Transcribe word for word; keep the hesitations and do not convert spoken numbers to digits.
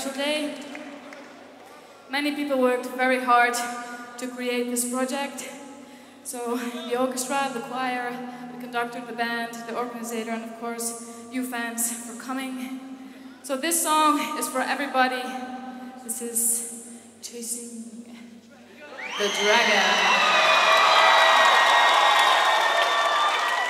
special day. Many people worked very hard to create this project. So the orchestra, the choir, the conductor, the band, the organizer, and of course, you fans for coming. So this song is for everybody. This is Chasing the Dragon.